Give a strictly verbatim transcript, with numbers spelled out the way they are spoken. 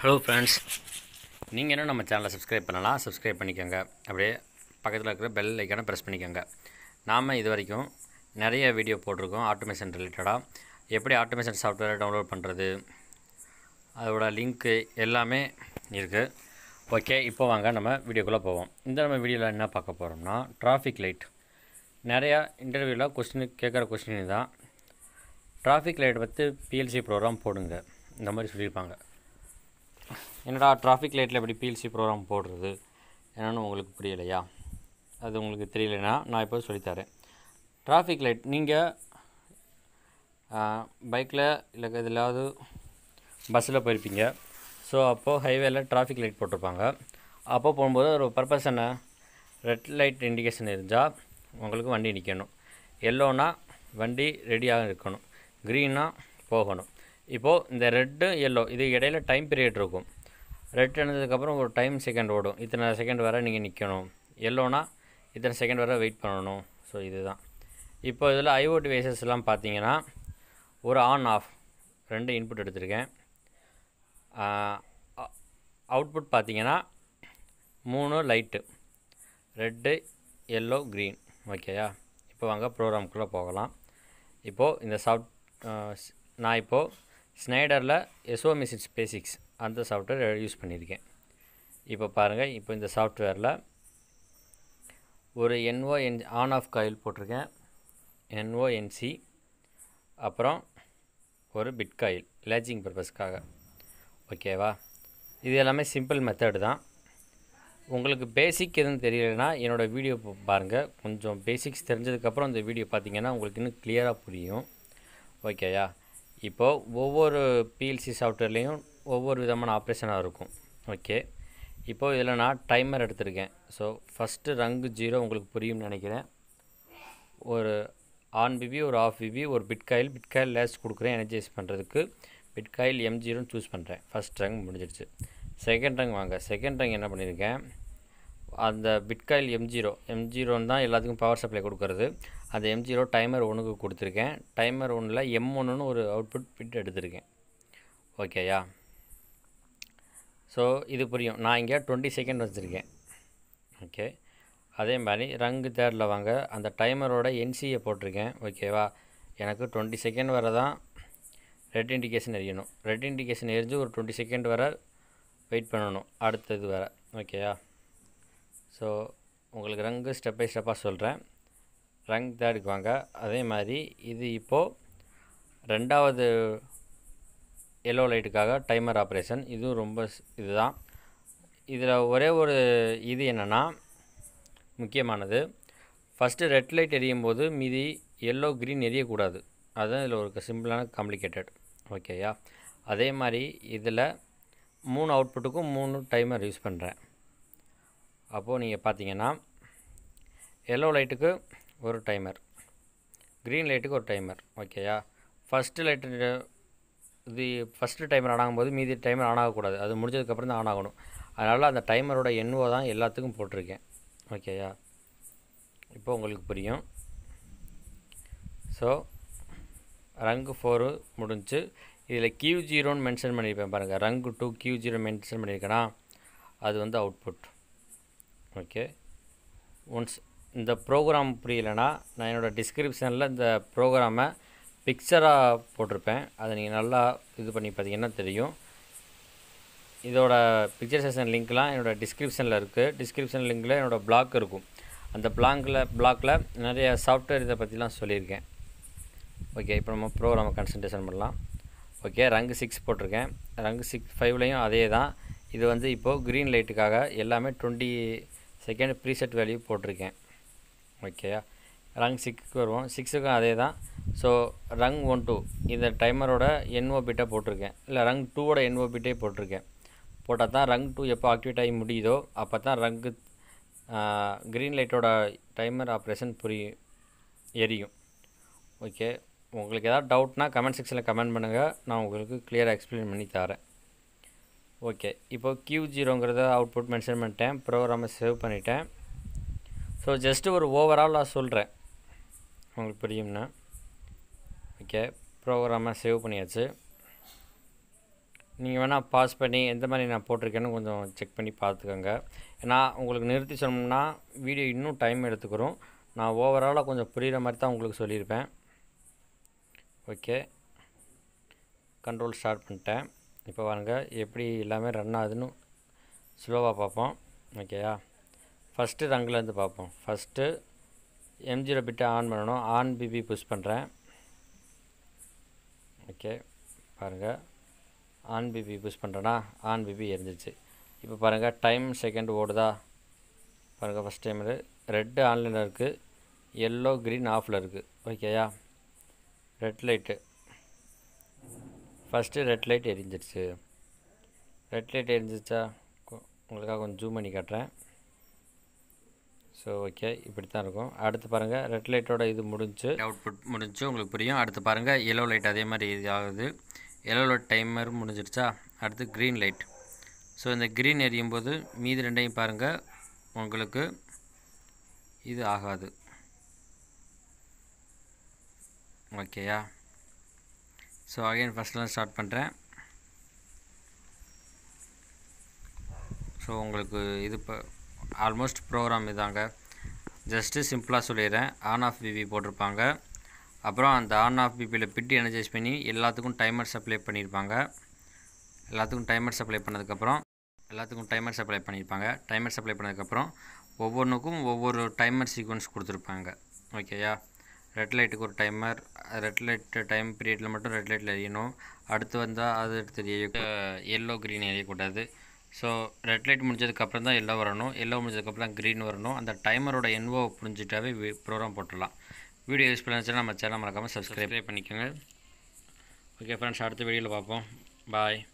Hello friends, நீங்கள் என்ன நம்ம சேனலை சப்ஸ்கிரைப் பண்ணலாம், சப்ஸ்கிரைப் பண்ணிக்கோங்க. அப்படியே பக்கத்தில் இருக்கிற பெல் ஐக்கானை ப்ரெஸ் பண்ணிக்கோங்க. நாம் இது வரைக்கும் நிறைய வீடியோ போட்டிருக்கோம் ஆட்டோமேஷன் ரிலேட்டடாக. எப்படி ஆட்டோமேஷன் சாஃப்ட்வேரை டவுன்லோட் பண்ணுறது, அதோட லிங்க்கு எல்லாமே இருக்குது. ஓகே, இப்போ வாங்க நம்ம வீடியோக்குள்ளே போவோம். இந்த நம்ம வீடியோவில் என்ன பார்க்க போகிறோம்னா, டிராஃபிக் லைட். நிறையா இன்டர்வியூவில் கொஸ்டின் கேட்குற கொஸ்டின் தான், டிராஃபிக் லைட் பற்றி பிஎல்சி ப்ரோக்ராம் போடுங்க இந்த மாதிரி சொல்லியிருப்பாங்க. என்னடா டிராஃபிக் லைட்டில் எப்படி பிஎல்சி ப்ரோக்ராம் போடுறது என்னென்னு உங்களுக்கு புரியலையா? அது உங்களுக்கு தெரியலைன்னா நான் இப்போ சொல்லித்தரேன். டிராஃபிக் லைட் நீங்கள் பைக்கில் இல்லை எதுலையாவது பஸ்ஸில் போயிருப்பீங்க. ஸோ அப்போது ஹைவேல டிராஃபிக் லைட் போட்டிருப்பாங்க. அப்போ போகும்போது ஒரு பர்பஸ் என்ன, ரெட் லைட் இண்டிகேஷன் இருந்தால் உங்களுக்கு வண்டி நிற்கணும், எல்லோனா வண்டி ரெடியாக இருக்கணும், க்ரீனாக போகணும். இப்போது இந்த ரெட்டு எல்லோ இது இடையில் டைம் பீரியட் இருக்கும். ரெட் எழுந்ததுக்கப்புறம் ஒரு டைம் செகண்ட் ஓடும், இத்தனை செகண்ட் வரை நீங்கள் நிற்கணும், எல்லோனா இத்தனை செகண்ட் வரை வெயிட் பண்ணணும். ஸோ இதுதான். இப்போ இதில் ஐஓடி டிவைசஸ்லாம் பார்த்தீங்கன்னா, ஒரு ஆன் ஆஃப் ரெண்டு இன்புட் எடுத்திருக்கேன். அவுட்புட் பார்த்தீங்கன்னா மூணு லைட்டு, ரெட்டு எல்லோ க்ரீன். ஓகேயா, இப்போ வாங்க ப்ரோக்ராம்குள்ளே போகலாம். இப்போது இந்த சாஃப்ட் நான் இப்போது ஸ்னைடரில் எஸ் ஓ மெசேஜ் பேசிக்ஸ் அந்த சாஃப்ட்வேர் யூஸ் பண்ணியிருக்கேன். இப்போ பாருங்கள், இப்போ இந்த சாஃப்ட்வேரில் ஒரு NO N on off coil போட்டிருக்கேன், என்ஓஎன்சி, அப்புறம் ஒரு பிட் காயில் லேட்சிங் பர்பஸ்க்காக. ஓகேவா, இது எல்லாமே சிம்பிள் மெத்தடு தான். உங்களுக்கு பேசிக் எதுவும் தெரியலைன்னா என்னோடய வீடியோ பாருங்கள். கொஞ்சம் பேசிக்ஸ் தெரிஞ்சதுக்கப்புறம் இந்த வீடியோ பார்த்தீங்கன்னா உங்களுக்கு இன்னும் கிளியராக புரியும். ஓகேயா, இப்போது ஒவ்வொரு பிஎல்சி சாஃப்ட்வேர்லேயும் ஒவ்வொரு விதமான ஆப்ரேஷனாக இருக்கும். ஓகே, இப்போது இதில் நான் டைமர் எடுத்திருக்கேன். ஸோ ஃபஸ்ட்டு ரங்கு ஜீரோ உங்களுக்கு புரியும்னு நினைக்கிறேன். ஒரு ஆன் பிபி, ஒரு ஆஃப் பிபி, ஒரு பிட் காயில் பிட் காயில் லேஸ் கொடுக்குறேன். எனர்ஜைஸ் பண்ணுறதுக்கு பிட் காயில் எம் ஜீரோன்னு சூஸ் பண்ணுறேன். ஃபஸ்ட் ரங் முடிஞ்சிடுச்சு. செகண்ட் ரங் வாங்க. செகண்ட் ரங் என்ன பண்ணியிருக்கேன், அந்த bit coil M zero M ஜீரோன்னு தான் எல்லாத்துக்கும் பவர் சப்ளை கொடுக்குறது. அந்த எம் ஜீரோ டைமர் ஒன்றுக்கு கொடுத்துருக்கேன். டைமர் ஒன்றில் எம் ஒன்றுன்னு ஒரு அவுட்புட் பிட் எடுத்திருக்கேன். ஓகேயா, ஸோ இது புரியும். நான் இங்கே டுவெண்ட்டி செகண்ட் வச்சுருக்கேன். ஓகே, அதே மாதிரி ரங்கு தேர்டில் வாங்க. அந்த டைமரோட என்சியை போட்டிருக்கேன். ஓகேவா, எனக்கு டுவெண்ட்டி செகண்ட் வரை தான் ரெட் இண்டிகேஷன் எரியணும். ரெட் இண்டிகேஷன் எரிஞ்சு ஒரு டுவெண்ட்டி செகண்ட் வரை வெயிட் பண்ணணும் அடுத்தது வர. ஓகேயா, ஸோ உங்களுக்கு ரங்கு ஸ்டெப் பை ஸ்டெப்பாக சொல்கிறேன். ரங் தேர்டுக்கு வாங்க. அதே மாதிரி இது இப்போது ரெண்டாவது எல்லோ லைட்டுக்காக டைமர் ஆப்ரேஷன். இதுவும் ரொம்ப இதுதான். இதில் ஒரே ஒரு இது என்னென்னா முக்கியமானது, ஃபஸ்ட்டு ரெட் லைட் எரியும் போது மீதி எல்லோ க்ரீன் எரியக்கூடாது. அதுதான் இதில் ஒரு சிம்பிளான காம்ப்ளிகேட்டட். ஓகேயா, அதே மாதிரி இதில் மூணு அவுட்புட்டுக்கும் மூணு டைமர் யூஸ் பண்ணுறேன். அப்போது நீங்கள் பார்த்தீங்கன்னா எல்லோ லைட்டுக்கு ஒரு டைமர், க்ரீன் லைட்டுக்கு ஒரு டைமர். ஓகேயா, ஃபஸ்ட்டு லைட்டு இது ஃபஸ்ட்டு டைமர் ஆன் ஆகும்போது மீதி டைமர் ஆன் ஆகக்கூடாது, அது முடிஞ்சதுக்கப்புறம் தான் ஆன் ஆகணும். அதனால் அந்த டைமரோட எண்ணுவை தான் எல்லாத்துக்கும் போட்டிருக்கேன். ஓகேயா, இப்போ உங்களுக்கு புரியும். ஸோ ரங்கு ஃபோரு முடிஞ்சு இதில் கியூ ஜீரோன்னு மென்ஷன் பண்ணியிருப்பேன் பாருங்கள். Rung two Q zero mention பண்ணியிருக்கேன்னா அது வந்து அவுட்புட். ஓகே, ஒன்ஸ் இந்த ப்ரோக்ராம் புரியலைன்னா நான் என்னோடய டிஸ்கிரிப்ஷனில் இந்த ப்ரோக்ராமை பிக்சராக போட்டிருப்பேன். அதை நீங்கள் நல்லா இது பண்ணி பார்த்தீங்கன்னா தெரியும். இதோட பிக்சரைசேஷன் லிங்க்லாம் என்னோடய டிஸ்கிரிப்ஷனில் இருக்குது. டிஸ்கிரிப்ஷன் லிங்கில் என்னோடய பிளாக் இருக்கும். அந்த பிளாங்கில் பிளாக்கில் நிறைய சாஃப்ட்வேர் இதை பற்றிலாம் சொல்லியிருக்கேன். ஓகே, இப்போ நம்ம ப்ரோக்ராமை கான்சன்ட்ரேஷன் பண்ணலாம். ஓகே, ரங்கு சிக்ஸ் போட்டிருக்கேன். ரங்கு சிக்ஸ் ஃபைவ்லையும் அதே தான். இது வந்து இப்போது க்ரீன் லைட்டுக்காக எல்லாமே டுவெண்ட்டி செகண்ட் ப்ரீசெட் வேல்யூ போட்டிருக்கேன். ஓகேயா, ரங் சிக்ஸுக்கு வருவோம். சிக்ஸுக்கும் அதே தான். ஸோ ரங் ஒன் டூ இந்த டைமரோட என்ஓ பிட்டை போட்டிருக்கேன். இல்லை ரங் டூவோட என்ஓ பிட்டே போட்டிருக்கேன். போட்டால் தான் ரங் டூ எப்போ ஆக்டிவேட் ஆகி முடியுதோ அப்போ தான் ரங்கு க்ரீன் லைட்டோட டைமர் ஆப்ரேஷன் புரியும், எரியும். ஓகே, உங்களுக்கு எதாவது டவுட்னா கமெண்ட் செக்ஷனில் கமெண்ட் பண்ணுங்கள், நான் உங்களுக்கு கிளியராக எக்ஸ்பிளைன் பண்ணி தரேன். ஓகே, இப்போது கியூ ஜீரோங்கிறத அவுட்புட் மென்ஷன் பண்ணிட்டேன், ப்ரோக்ராமை சேவ் பண்ணிட்டேன். ஸோ ஜஸ்ட்டு ஒரு ஓவரால் நான் சொல்கிறேன், உங்களுக்கு புரியும்னா. ஓகே, ப்ரோக்ராமை சேவ் பண்ணியாச்சு. நீங்கள் வேணால் பாஸ் பண்ணி எந்த மாதிரி நான் போட்டிருக்கேன்னு கொஞ்சம் செக் பண்ணி பார்த்துக்கோங்க. ஏன்னா உங்களுக்கு நிறுத்தி சொன்னோம்னா வீடியோ இன்னும் டைம் எடுத்துக்கிறோம். நான் ஓவராலாக கொஞ்சம் புரிகிற மாதிரி தான் உங்களுக்கு சொல்லியிருப்பேன். ஓகே, கண்ட்ரோல் ஸ்டார்ட் பண்ணிட்டேன். இப்போ வாங்க எப்படி எல்லாமே ரன் ஆகுதுன்னு ஸ்லோவாக பார்ப்போம். ஓகேயா, ஃபஸ்ட்டு ரங்கிலேருந்து பார்ப்போம். ஃபஸ்ட்டு எம் ஜீரோ பிட்டை ஆன் பண்ணணும். ஆன் பிபி புஷ் பண்ணுறேன். ஓகே பாருங்கள், ஆன் பிபி புஷ் பண்ணுறேன்னா ஆன் பிபி எரிஞ்சிச்சு. இப்போ பாருங்கள் டைம் செகண்ட் ஓடுதா பாருங்கள். ஃபஸ்ட் டைம் ரெட்டு ஆன்லைனில் இருக்குது, எல்லோ க்ரீன் ஆஃபில் இருக்குது. ஓகேயா, red light first red light எரிஞ்சிடுச்சு. ரெட் லைட் எரிஞ்சிச்சா உங்களுக்காக கொஞ்சம் ஜூம் பண்ணி காட்டுறேன். ஸோ ஓகே, இப்படி தான் இருக்கும். அடுத்து பாருங்கள் ரெட் லைட்டோட இது முடிஞ்சு அவுட்புட் முடிஞ்சு உங்களுக்கு புரியும். அடுத்து பாருங்கள் எல்லோ லைட் அதே மாதிரி இது ஆகுது. எல்லோ லைட் டைமர் முடிஞ்சிடுச்சா. அடுத்து க்ரீன் லைட். ஸோ இந்த க்ரீன் எரியும் போது மீதி ரெண்டையும் பாருங்கள், உங்களுக்கு இது ஆகாது. ஓகேயா, ஸோ அகைன் ஃபஸ்ட்லாம் ஸ்டார்ட் பண்ணுறேன். ஸோ உங்களுக்கு இது இப்போ ஆல்மோஸ்ட் ப்ரோக்ராம் இதாங்க. ஜஸ்ட்டு சிம்பிளாக சொல்லிடுறேன். ஆன் ஆஃப் பிபி போட்டிருப்பாங்க. அப்புறம் அந்த ஆன் ஆஃப் பிபியில் பிட் எனர்ஜைஸ் பண்ணி எல்லாத்துக்கும் டைமர் சப்ளை பண்ணியிருப்பாங்க. எல்லாத்துக்கும் டைமர் சப்ளை பண்ணதுக்கப்புறம் எல்லாத்துக்கும் டைமர் சப்ளை பண்ணியிருப்பாங்க டைமர் சப்ளை பண்ணதுக்கப்புறம் ஒவ்வொன்றுக்கும் ஒவ்வொரு டைமர் சீக்வன்ஸ் கொடுத்துருப்பாங்க. ஓகேயா, ரெட் லைட்டுக்கு ஒரு டைமர், ரெட் லைட் டைம் பீரியடில் மட்டும் ரெட் லைட்டில் எரியணும். அடுத்து வந்தால் அது அடுத்து எரிய எல்லோ க்ரீன் எரியக்கூடாது. ஸோ ரெட் லைட் முடிஞ்சதுக்கப்புறம் தான் எல்லோ வரணும், எல்லோ முடிஞ்சதுக்கப்புறம் க்ரீன் வரணும். அந்த டைமரோட என்ஓ புரிஞ்சுட்டாவே ப்ரோக்ராம் போட்டுடலாம். வீடியோ யூஸ் பண்ணிச்சுன்னா நம்ம சேனல் மறக்காமல் சப்ஸ்கிரைப் பண்ணிக்கோங்க. ஓகே ஃப்ரெண்ட்ஸ், அடுத்த வீடியோவில் பார்ப்போம். பாய்.